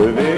is.